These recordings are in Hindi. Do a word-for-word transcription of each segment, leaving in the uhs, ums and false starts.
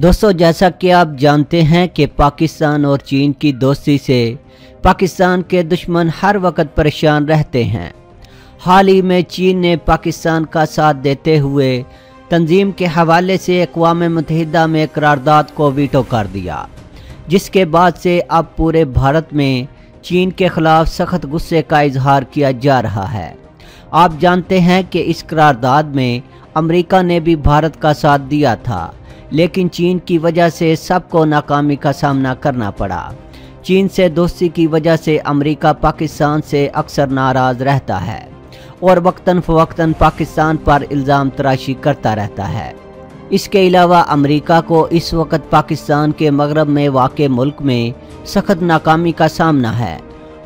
दोस्तों जैसा कि आप जानते हैं कि पाकिस्तान और चीन की दोस्ती से पाकिस्तान के दुश्मन हर वक्त परेशान रहते हैं। हाल ही में चीन ने पाकिस्तान का साथ देते हुए तंजीम के हवाले से अक़वाम मुत्तहिदा में करारदाद को वीटो कर दिया, जिसके बाद से अब पूरे भारत में चीन के ख़िलाफ़ सख्त गुस्से का इजहार किया जा रहा है। आप जानते हैं कि इस करारदाद में अमेरिका ने भी भारत का साथ दिया था, लेकिन चीन की वजह से सबको नाकामी का सामना करना पड़ा। चीन से दोस्ती की वजह से अमेरिका पाकिस्तान से अक्सर नाराज़ रहता है और वक्तन फ़वक्तन पाकिस्तान पर इल्ज़ाम तराशी करता रहता है। इसके अलावा अमेरिका को इस वक्त पाकिस्तान के मगरब में वाक़े मुल्क में सख्त नाकामी का सामना है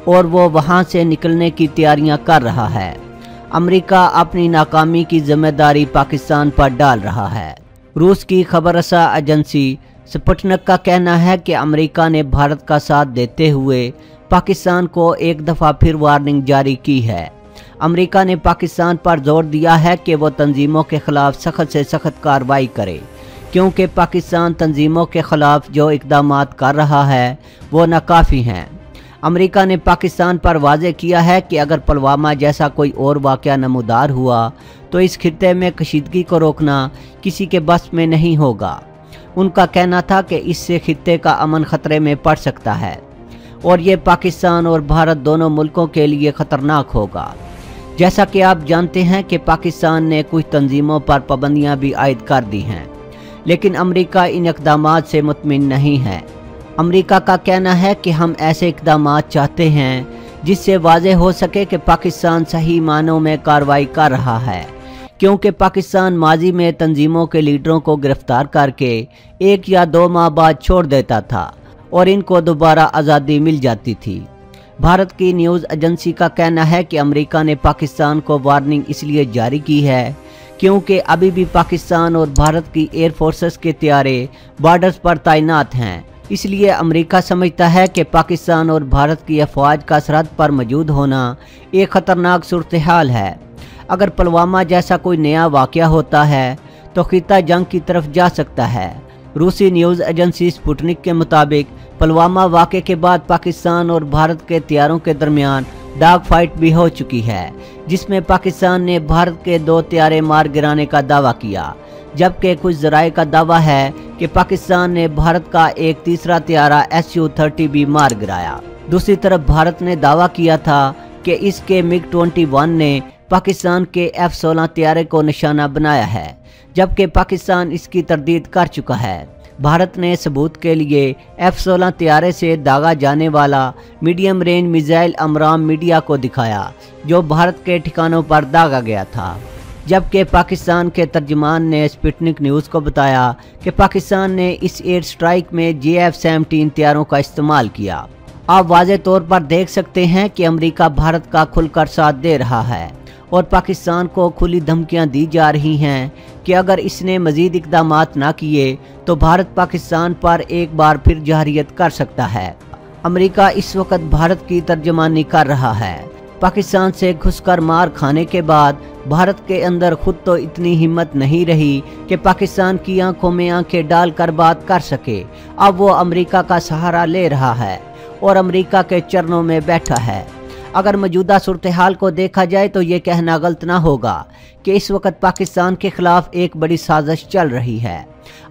और वो वहाँ से निकलने की तैयारियाँ कर रहा है। अमेरिका अपनी नाकामी की जिम्मेदारी पाकिस्तान पर डाल रहा है। रूस की खबररसा एजेंसी स्पुतनिक का कहना है कि अमेरिका ने भारत का साथ देते हुए पाकिस्तान को एक दफ़ा फिर वार्निंग जारी की है। अमेरिका ने पाकिस्तान पर जोर दिया है कि वो तंजीमों के ख़िलाफ़ सख्त से सख्त कार्रवाई करे, क्योंकि पाकिस्तान तंजीमों के ख़िलाफ़ जो इकदाम कर रहा है वो नाकाफ़ी हैं। अमेरिका ने पाकिस्तान पर वाजे किया है कि अगर पुलवामा जैसा कोई और वाक़या नमूदार हुआ तो इस खित्ते में कशीदगी को रोकना किसी के बस में नहीं होगा। उनका कहना था कि इससे खित्ते का अमन ख़तरे में पड़ सकता है और ये पाकिस्तान और भारत दोनों मुल्कों के लिए ख़तरनाक होगा। जैसा कि आप जानते हैं कि पाकिस्तान ने कुछ तंजीमों पर पाबंदियाँ भी आयद कर दी हैं, लेकिन अमेरिका इन इक़दाम से मुतमिन नहीं है। अमेरिका का कहना है कि हम ऐसे इक़दाम चाहते हैं जिससे वाजह हो सके कि पाकिस्तान सही मानों में कार्रवाई कर रहा है, क्योंकि पाकिस्तान माजी में तंजीमों के लीडरों को गिरफ्तार करके एक या दो माह बाद छोड़ देता था और इनको दोबारा आज़ादी मिल जाती थी। भारत की न्यूज़ एजेंसी का कहना है कि अमेरिका ने पाकिस्तान को वार्निंग इसलिए जारी की है क्योंकि अभी भी पाकिस्तान और भारत की एयरफोर्सेस के तैयारे बॉर्डर्स पर तैनात हैं। इसलिए अमेरिका समझता है कि पाकिस्तान और भारत की अफवाज का सरहद पर मौजूद होना एक ख़तरनाक सूरत हाल है। अगर पुलवामा जैसा कोई नया वाक़या होता है तो खिता जंग की तरफ जा सकता है। रूसी न्यूज़ एजेंसी स्पुतनिक के मुताबिक पुलवामा वाक़े के बाद पाकिस्तान और भारत के तैयारों के दरमियान डाग फाइट भी हो चुकी है, जिसमें पाकिस्तान ने भारत के दो तैयारे मार गिराने का दावा किया, जबकि कुछ ज़राए का दावा है कि पाकिस्तान ने भारत का एक तीसरा तैयारा एस यू थर्टी भी मार गिराया। दूसरी तरफ भारत ने दावा किया था कि इसके मिग ट्वेंटी वन ने पाकिस्तान के एफ सोलह तैयारे को निशाना बनाया है, जबकि पाकिस्तान इसकी तरदीद कर चुका है। भारत ने सबूत के लिए एफ सोलह तैयारे से दागा जाने वाला medium range missile AMRAAM media को दिखाया, जो भारत के ठिकानों पर दागा गया था, जबकि पाकिस्तान के तर्जुमान ने स्पुतनिक न्यूज़ को बताया कि पाकिस्तान ने इस एयर स्ट्राइक में जे एफ सेवनटीन तैयारों का इस्तेमाल किया। आप वाज़े तौर पर देख सकते हैं कि अमरीका भारत का खुलकर साथ दे रहा है और पाकिस्तान को खुली धमकियां दी जा रही हैं कि अगर इसने मज़ीद इकदाम ना किए तो भारत पाकिस्तान पर एक बार फिर जहरियत कर सकता है। अमेरिका इस वक्त भारत की तर्जमानी कर रहा है। पाकिस्तान से घुसकर मार खाने के बाद भारत के अंदर खुद तो इतनी हिम्मत नहीं रही कि पाकिस्तान की आंखों में आंखें डालकर बात कर सके। अब वो अमेरिका का सहारा ले रहा है और अमेरिका के चरणों में बैठा है। अगर मौजूदा सूरत हाल को देखा जाए तो ये कहना गलत ना होगा कि इस वक्त पाकिस्तान के ख़िलाफ़ एक बड़ी साजिश चल रही है।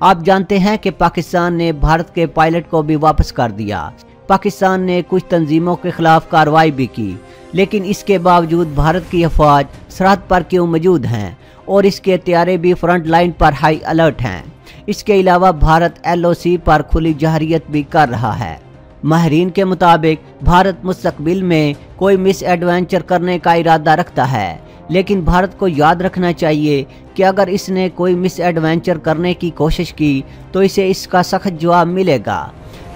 आप जानते हैं कि पाकिस्तान ने भारत के पायलट को भी वापस कर दिया। पाकिस्तान ने कुछ तंजीमों के ख़िलाफ़ कार्रवाई भी की, लेकिन इसके बावजूद भारत की अफवाज सरहद पर क्यों मौजूद हैं और इसके तैयारे भी फ्रंट लाइन पर हाई अलर्ट हैं। इसके अलावा भारत एल ओ सी पर खुली जहरियत भी कर रहा है। माहरीन के मुताबिक भारत मुस्तकबिल में कोई मिस एडवेंचर करने का इरादा रखता है, लेकिन भारत को याद रखना चाहिए कि अगर इसने कोई मिस एडवेंचर करने की कोशिश की तो इसे इसका सख्त जवाब मिलेगा।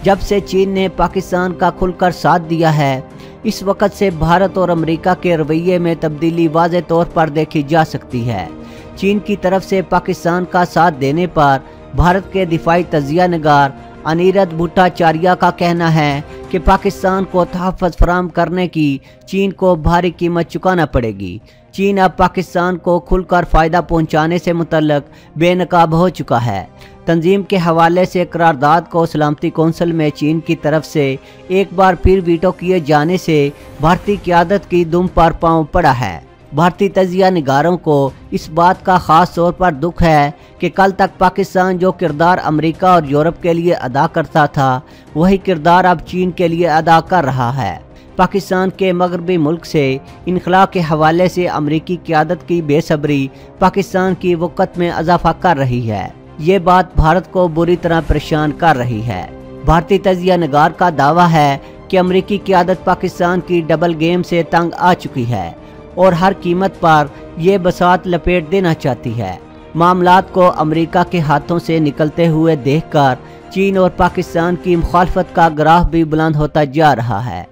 जब से चीन ने पाकिस्तान का खुलकर साथ दिया है, इस वक्त से भारत और अमेरिका के रवैये में तब्दीली वाज़े तौर पर देखी जा सकती है। चीन की तरफ से पाकिस्तान का साथ देने पर भारत के दिफाई तजिया नगार अनिरुद्ध भट्टाचार्य का कहना है कि पाकिस्तान को तहफ़्फ़ुज़ फराहम करने की चीन को भारी कीमत चुकाना पड़ेगी। चीन अब पाकिस्तान को खुलकर फ़ायदा पहुंचाने से मुतल्लक बेनकाब हो चुका है। तंजीम के हवाले से करारदाद को सलामती कौंसिल में चीन की तरफ से एक बार फिर वीटो किए जाने से भारतीय क़यादत की दुम पर पांव पड़ा है। भारतीय तजिया निगारों को इस बात का ख़ास तौर पर दुख है कि कल तक पाकिस्तान जो किरदार अमेरिका और यूरोप के लिए अदा करता था वही किरदार अब चीन के लिए अदा कर रहा है। पाकिस्तान के मगरबी मुल्क से इनखला के हवाले से अमरीकी क़यादत की बेसब्री पाकिस्तान की वक़्त में इजाफा कर रही है। ये बात भारत को बुरी तरह परेशान कर रही है। भारतीय तजिया निगार का दावा है कि अमरीकी क़यादत पाकिस्तान की डबल गेम से तंग आ चुकी है और हर कीमत पर यह बसात लपेट देना चाहती है। मामलात को अमेरिका के हाथों से निकलते हुए देखकर चीन और पाकिस्तान की मुखालफत का ग्राफ भी बुलंद होता जा रहा है।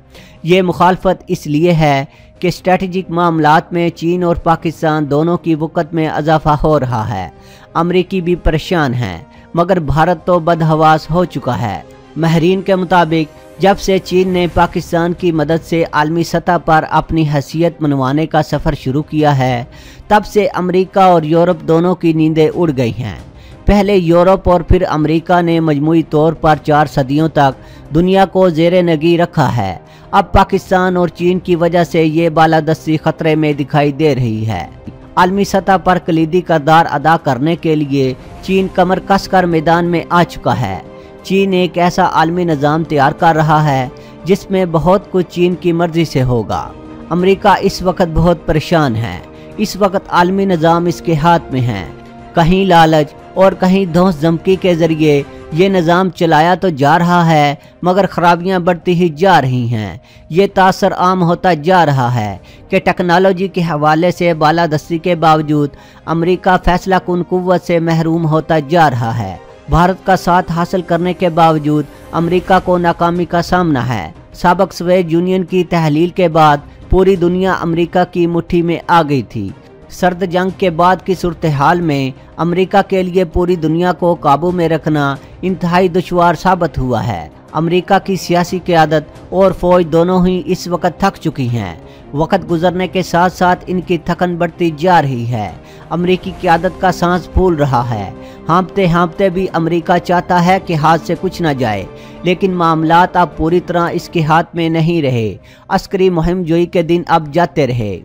ये मुखालफत इसलिए है कि स्ट्रेटजिक मामलात में चीन और पाकिस्तान दोनों की वक़्त में इजाफा हो रहा है। अमरीकी भी परेशान हैं मगर भारत तो बदहवास हो चुका है। महरीन के मुताबिक जब से चीन ने पाकिस्तान की मदद से आलमी सतह पर अपनी हैसियत मनवाने का सफ़र शुरू किया है तब से अमेरिका और यूरोप दोनों की नींदें उड़ गई हैं। पहले यूरोप और फिर अमेरिका ने मजमूई तौर पर चार सदियों तक दुनिया को जेर नगी रखा है। अब पाकिस्तान और चीन की वजह से ये बालादस्ती खतरे में दिखाई दे रही है। आलमी सतह पर कलीदी किरदार अदा करने के लिए चीन कमर कसकर मैदान में आ चुका है। चीन एक ऐसा आलमी निज़ाम तैयार कर रहा है जिसमें बहुत कुछ चीन की मर्ज़ी से होगा। अमेरिका इस वक्त बहुत परेशान है। इस वक्त आलमी निज़ाम इसके हाथ में है। कहीं लालच और कहीं धौंस धमकी के ज़रिए ये निज़ाम चलाया तो जा रहा है मगर खराबियाँ बढ़ती ही जा रही हैं। ये तासर आम होता जा रहा है कि टेक्नोलॉजी के हवाले से बालादस्ती के बावजूद अमेरिका फैसला कुन कुव्वत से महरूम होता जा रहा है। भारत का साथ हासिल करने के बावजूद अमेरिका को नाकामी का सामना है। साबक सोवियत यूनियन की तहलील के बाद पूरी दुनिया अमेरिका की मुट्ठी में आ गई थी। सर्द जंग के बाद की सूरत हाल में अमेरिका के लिए पूरी दुनिया को काबू में रखना इंतहाई दुश्वार साबित हुआ है। अमेरिका की सियासी क़यादत और फ़ौज दोनों ही इस वक्त थक चुकी हैं। वक्त गुजरने के साथ साथ इनकी थकन बढ़ती जा रही है। अमेरिकी क़यादत का सांस फूल रहा है। हाँपते हाँपते भी अमेरिका चाहता है कि हाथ से कुछ ना जाए लेकिन मामलात अब पूरी तरह इसके हाथ में नहीं रहे। अस्करी मुहिम जोई के दिन अब जाते रहे।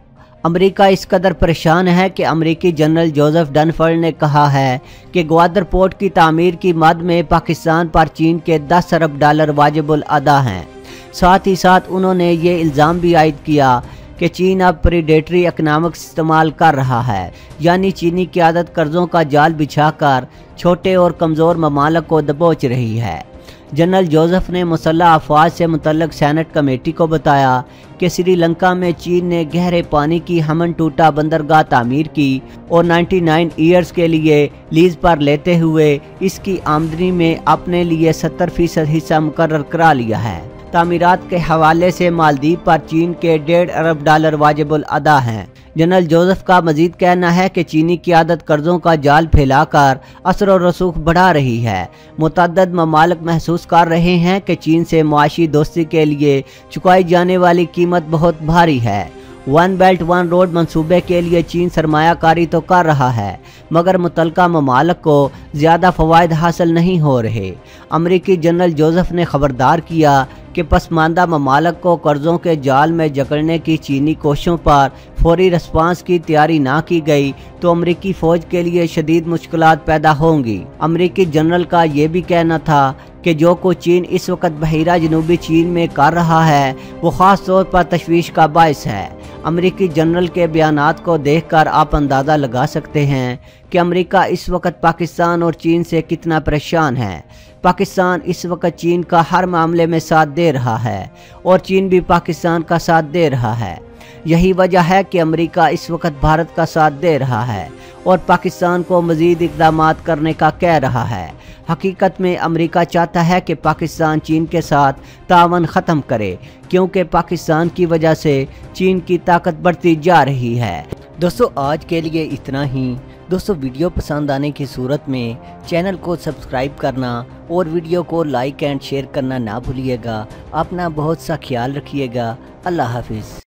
अमेरिका इस कदर परेशान है कि अमेरिकी जनरल जोसेफ डनफर्ड ने कहा है कि ग्वादर पोर्ट की तामीर की मद में पाकिस्तान पर चीन के दस अरब डॉलर वाजिबुल अदा हैं। साथ ही साथ उन्होंने ये इल्ज़ाम भी आयद किया कि चीन अब प्रीडेटरी इकनॉमिक्स इस्तेमाल कर रहा है, यानी चीनी क़यादत कर्ज़ों का जाल बिछाकर छोटे और कमज़ोर ममालक को दबोच रही है। जनरल जोसेफ ने मुसल्लह अफवाज से मुतल्लक सेनेट कमेटी को बताया कि श्रीलंका में चीन ने गहरे पानी की हमन टूटा बंदरगाह तामीर की और निन्यानवे ईयर्स के लिए लीज पर लेते हुए इसकी आमदनी में अपने लिए सत्तर फीसद हिस्सा मुकर्रर करा लिया है। तामीरात के हवाले से मालदीव पर चीन के डेढ़ अरब डॉलर वाजिबुल अदा हैं। जनरल जोसेफ का मजीद कहना है कि चीनी क़यादत कर्ज़ों का जाल फैलाकर असर और रसूख बढ़ा रही है। मुतअद्दद ममालिक महसूस कर रहे हैं कि चीन से मुआशी दोस्ती के लिए चुकाई जाने वाली कीमत बहुत भारी है। वन बेल्ट वन रोड मंसूबे के लिए चीन सरमायाकारी तो कर रहा है मगर मुतलका ममालक को ज़्यादा फ़वाद हासिल नहीं हो रहे। अमरीकी जनरल जोसेफ ने ख़बरदार किया कि पसमानदा ममालक को कर्ज़ों के जाल में जकड़ने की चीनी कोशिशों पर फौरी रिस्पांस की तैयारी ना की गई तो अमरीकी फ़ौज के लिए शदीद मुश्किलात पैदा होंगी। अमरीकी जनरल का ये भी कहना था कि जो कुछ चीन इस वक्त बहिरा जनूबी चीन में कर रहा है वो ख़ास तौर पर तशवीश का बायस है। अमरीकी जनरल के बयानात को देखकर आप अंदाज़ा लगा सकते हैं कि अमरीका इस वक्त पाकिस्तान और चीन से कितना परेशान है। पाकिस्तान इस वक्त चीन का हर मामले में साथ दे रहा है और चीन भी पाकिस्तान का साथ दे रहा है। यही वजह है कि अमरीका इस वक्त भारत का साथ दे रहा है और पाकिस्तान को मज़ीद इक़दामात करने का कह रहा है। हकीकत में अमरीका चाहता है कि पाकिस्तान चीन के साथ तावन ख़त्म करे क्योंकि पाकिस्तान की वजह से चीन की ताकत बढ़ती जा रही है। दोस्तों आज के लिए इतना ही। दोस्तों वीडियो पसंद आने की सूरत में चैनल को सब्सक्राइब करना और वीडियो को लाइक एंड शेयर करना ना भूलिएगा। अपना बहुत सा ख्याल रखिएगा। अल्लाह हाफिज़।